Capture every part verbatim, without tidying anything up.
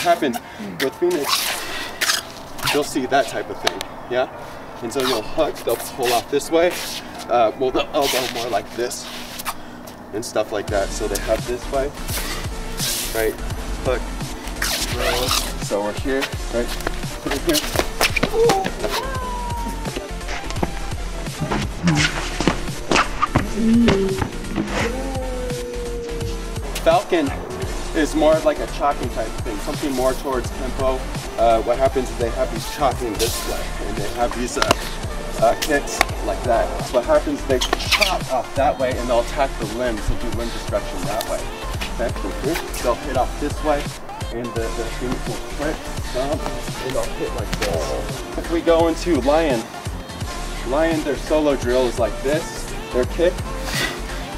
happen with Phoenix, you'll see that type of thing, yeah? And so you'll hook, they'll pull off this way, uh, well, the elbow more like this, and stuff like that. So they have this way, right? Hook, roll, so we're here, right? Right here. Falcon is more of like a chalking type of thing, something more towards tempo. Uh, what happens is they have these chalking this way, and they have these uh, uh, kicks like that. So what happens, they chop off that way, and they'll attack the limbs and do limb destruction that way. Okay, from here, they'll hit off this way, and the, the thing will click, jump, and they'll hit like this. If we go into Lion, Lion, their solo drill is like this, their kick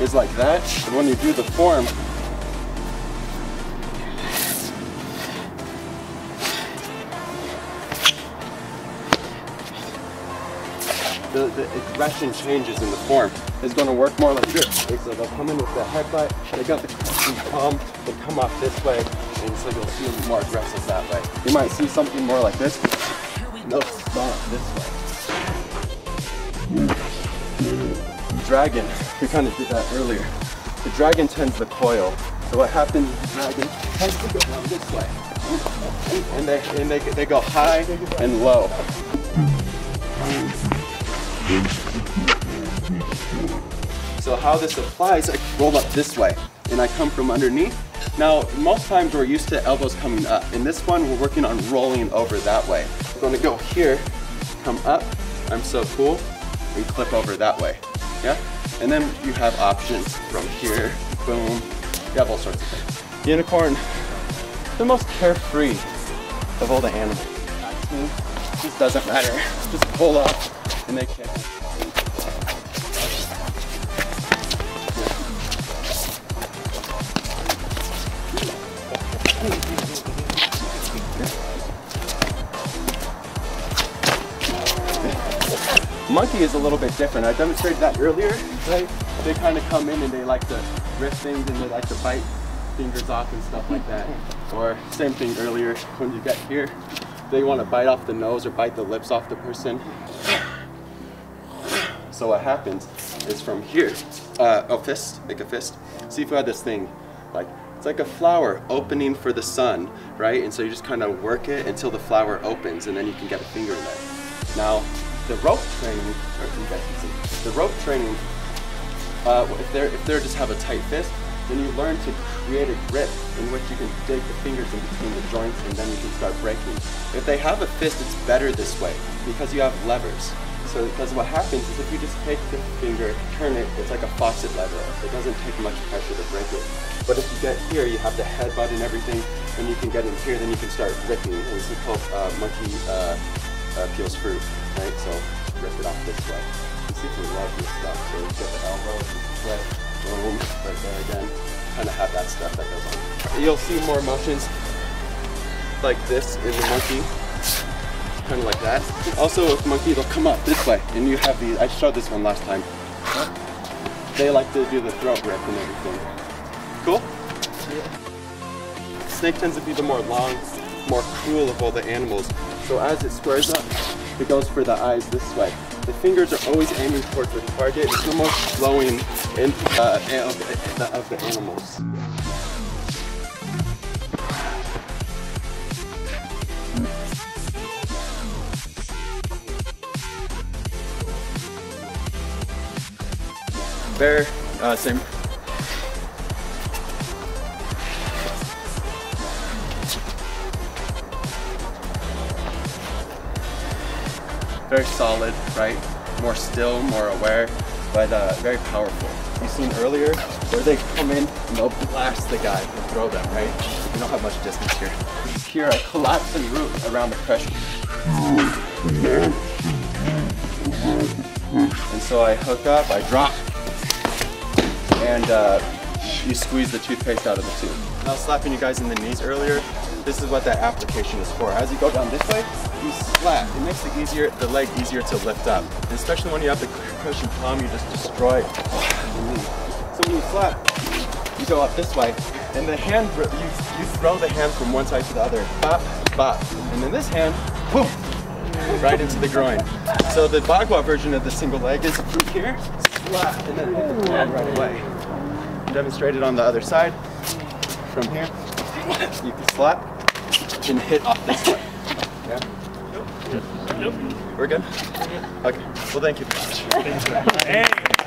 is like that, and when you do the form, The, the aggression changes in the form. It's going to work more like this. So they'll come in with the headbutt, they got the palm, they come off this way, and so you'll see them more aggressive that way. You might see something more like this. No, stop this way. Dragon, we kind of did that earlier. The dragon tends to coil. So what happens is the dragon tends to go down this way. And they, and they, they go high and low. So how this applies, I roll up this way, and I come from underneath. Now, most times we're used to elbows coming up. In this one, we're working on rolling over that way. I'm gonna go here, come up, I'm so cool, and clip over that way, yeah? And then you have options from here, boom, you have all sorts of things. Unicorn, the most carefree of all the animals. It just doesn't matter, just pull up. And they kick. Monkey is a little bit different. I demonstrated that earlier, right? They kind of come in and they like to rip things and they like to bite fingers off and stuff like that. Or same thing earlier when you got here, they want to bite off the nose or bite the lips off the person. So what happens is from here, uh, a fist, make a fist. See if we had this thing, like it's like a flower opening for the sun, right? And so you just kind of work it until the flower opens, and then you can get a finger in there. Now, the rope training, or you guys can see, the rope training. Uh, if they're if they're just have a tight fist, then you learn to create a grip in which you can dig the fingers in between the joints, and then you can start breaking. If they have a fist, it's better this way because you have levers. So because what happens is if you just take the finger, turn it, it's like a faucet lever. It doesn't take much pressure to break it. But if you get here, you have the headbutt and everything, and you can get in here, then you can start ripping. And it's called uh, monkey uh, uh, peels fruit, right? So rip it off this way. You see we love this stuff. So you get the elbow, right, boom, right there again. Kind of have that stuff that goes on. You'll see more motions like this in the monkey. Kind of like that. Also with monkey, they'll come up this way, and you have these, I showed this one last time. They like to do the throat rip and everything. Cool? Yeah. Snake tends to be the more long, more cruel of all the animals. So as it squares up, it goes for the eyes this way. The fingers are always aiming towards the target. It's the most slowing in, uh, of, the, of the animals. Bear, uh, same. Very solid, right? More still, more aware, but uh, very powerful. You've seen earlier where they come in and they'll blast the guy and throw them, right? We don't have much distance here. Here I collapse and root around the pressure. And so I hook up, I drop, and uh, you squeeze the toothpaste out of the tube. I was slapping you guys in the knees earlier. This is what that application is for. As you go down this way, you slap. It makes it easier, the leg easier to lift up. And especially when you have the crushing palm, you just destroy the knee. So when you slap, you go up this way, and the hand, you, you throw the hand from one side to the other, bop, bop, and then this hand, poof, right into the groin. So the Bagua version of the single leg is here, slap, and then hit the groin right away. Demonstrated on the other side, from here, you can slap, and hit off this way. Yeah? We're good? Okay, well thank you very much. Thanks.